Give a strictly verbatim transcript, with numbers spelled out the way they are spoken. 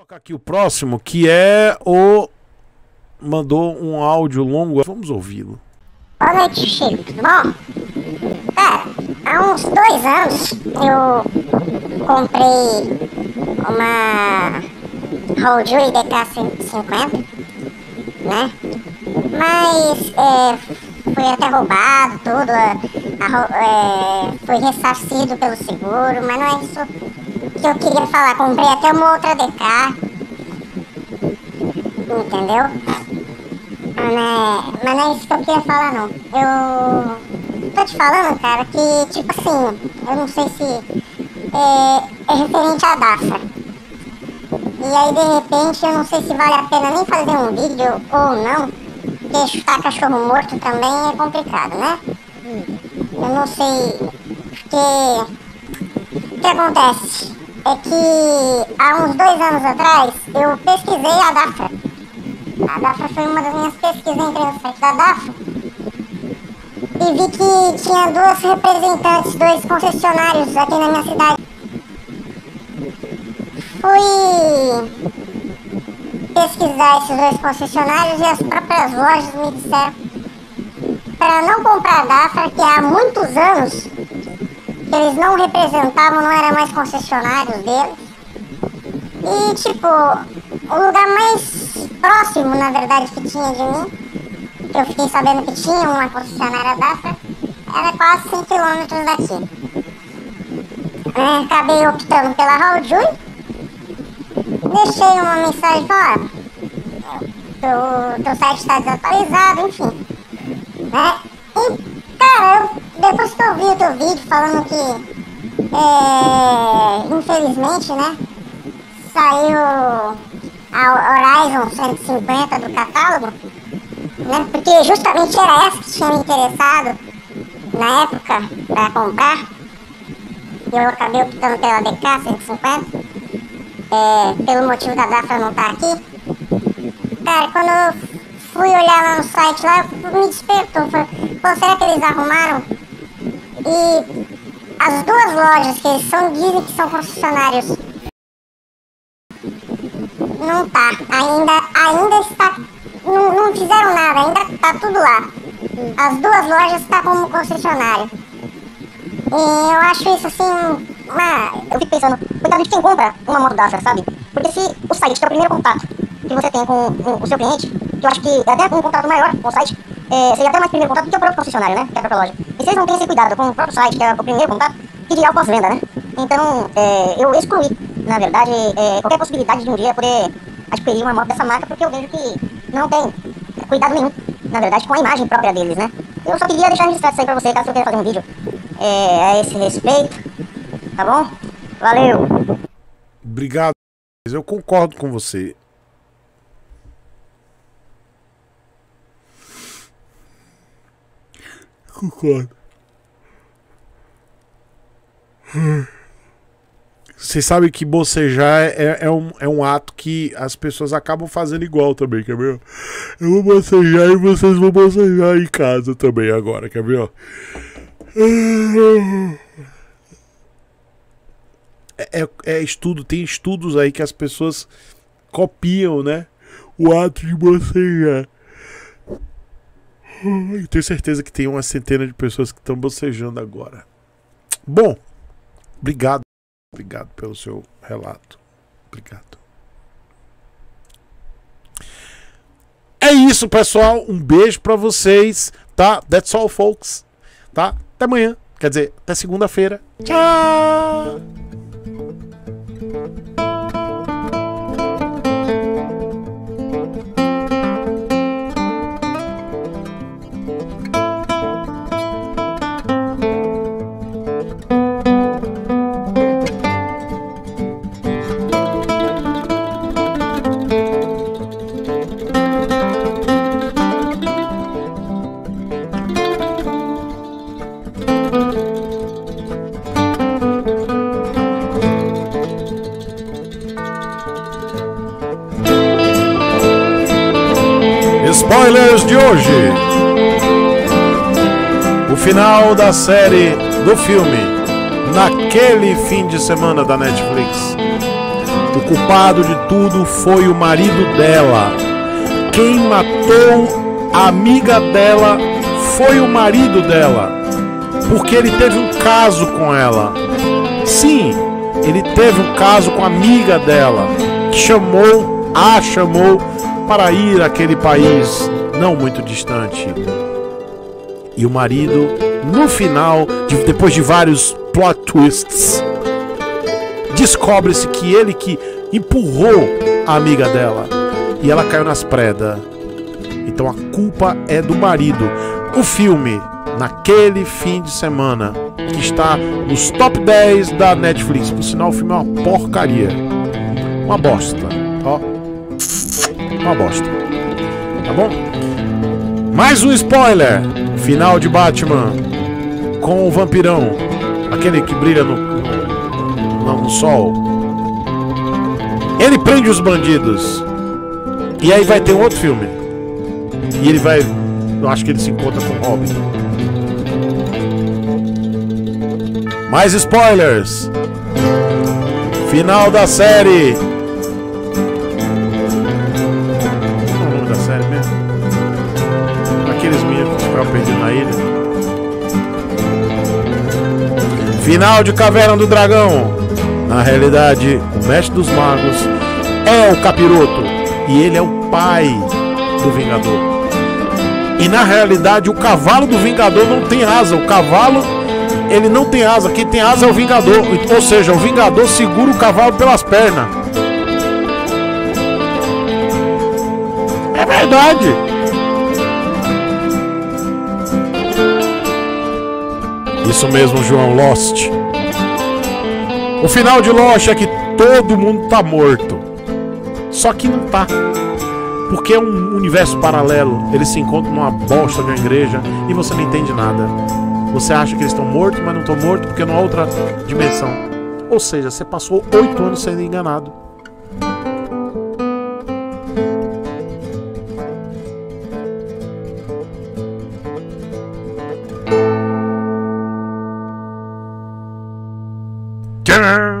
Colocar aqui o próximo, que é o... Mandou um áudio longo, vamos ouvi-lo. Boa noite, Chico, tudo bom? É, há uns dois anos eu comprei uma Haojue D K cento e cinquenta, né? Mas é, fui até roubado, tudo, a, é, fui ressarcido pelo seguro, mas não é isso... que eu queria falar, comprei até uma outra D K, entendeu? Mas não, é, mas não é isso que eu queria falar, não. Eu tô te falando, cara, que, tipo assim, eu não sei se é, é referente à DAFRA. E aí, de repente, eu não sei se vale a pena nem fazer um vídeo ou não, porque chutar cachorro morto também é complicado, né? Eu não sei, porque o que acontece? É que há uns dois anos atrás eu pesquisei a DAFRA. A DAFRA foi uma das minhas pesquisas, entrei no site da DAFRA e vi que tinha duas representantes, dois concessionários aqui na minha cidade. Fui pesquisar esses dois concessionários e as próprias lojas me disseram para não comprar a DAFRA, que há muitos anos eles não representavam, não eram mais concessionários deles. E, tipo, o lugar mais próximo, na verdade, que tinha de mim, que eu fiquei sabendo que tinha uma concessionária DAFRA, era quase cem quilômetros daqui. É, acabei optando pela Haojue, deixei uma mensagem falando, ó, teu site está desatualizado, enfim, né? E, cara, eu... Depois que eu vi o teu vídeo falando que, é, infelizmente, né, saiu a Horizon cento e cinquenta do catálogo, né, porque justamente era essa que tinha me interessado na época para comprar, e eu acabei optando pela D K cento e cinquenta, é, pelo motivo da DAFRA não estar aqui. Cara, quando eu fui olhar lá no site, lá me despertou, falei, pô, será que eles arrumaram? E as duas lojas que eles são, dizem que são concessionários. Não tá, ainda, ainda está, não, não fizeram nada, ainda tá tudo lá. As duas lojas tá como concessionário. E eu acho isso assim, uma... Eu fico pensando, cuidado de quem compra uma moto DAFRA, sabe? Porque se o site, que é o primeiro contato que você tem com, com o seu cliente, que eu acho que até um contato maior com o site, é, seria até mais primeiro contato do que o próprio concessionário, né? Que é a própria loja. E vocês não têm esse cuidado com o próprio site, que é o primeiro contato, que dirá o pós-venda, né? Então, é, eu excluí, na verdade, é, qualquer possibilidade de um dia poder adquirir uma moto dessa marca, porque eu vejo que não tem cuidado nenhum, na verdade, com a imagem própria deles, né? Eu só queria deixar registrado isso aí pra você, caso eu queira fazer um vídeo é, a esse respeito, tá bom? Valeu! Obrigado, eu concordo com você. Concordo. Vocês sabem que bocejar é, é, um, é um ato que as pessoas acabam fazendo igual também, quer ver? Eu vou bocejar e vocês vão bocejar em casa também agora, quer ver? É, é estudo, tem estudos aí que as pessoas copiam, né? O ato de bocejar. Eu tenho certeza que tem uma centena de pessoas que estão bocejando agora. Bom, obrigado. Obrigado pelo seu relato. Obrigado. É isso, pessoal. Um beijo pra vocês, tá? That's all, folks. Tá? Até amanhã. Quer dizer, até segunda-feira. Tchau! Spoilers de hoje. O final da série do filme Naquele Fim de Semana da Netflix. O culpado de tudo foi o marido dela. Quem matou a amiga dela foi o marido dela, porque ele teve um caso com ela. Sim, ele teve um caso com a amiga dela, que chamou, a chamou para ir àquele país não muito distante. E o marido, no final, depois de vários plot twists, descobre-se que ele que empurrou a amiga dela e ela caiu nas predas. Então a culpa é do marido. O filme Naquele Fim de Semana, que está nos top dez da Netflix. Por sinal, o filme é uma porcaria, uma bosta, ó, uma bosta, tá bom? Mais um spoiler: final de Batman com o vampirão, aquele que brilha no, no, no sol. Ele prende os bandidos e aí vai ter um outro filme e ele vai, eu acho que ele se encontra com o Robin. Mais spoilers. Final da série. Qual é o nome da série mesmo? Aqueles meninos que ficaram perdidos na ilha. Final de Caverna do Dragão. Na realidade, o Mestre dos Magos é o Capiroto. E ele é o pai do Vingador. E na realidade, o cavalo do Vingador não tem asa. O cavalo... ele não tem asa, quem tem asa é o Vingador. Ou seja, o Vingador segura o cavalo pelas pernas. É verdade. Isso mesmo, João, Lost. O final de Lost é que todo mundo tá morto. Só que não tá, porque é um universo paralelo. Eles se encontram numa bosta de uma igreja e você não entende nada. Você acha que eles estão mortos, mas não estão mortos, porque é numa outra dimensão. Ou seja, você passou oito anos sendo enganado. Tcharam!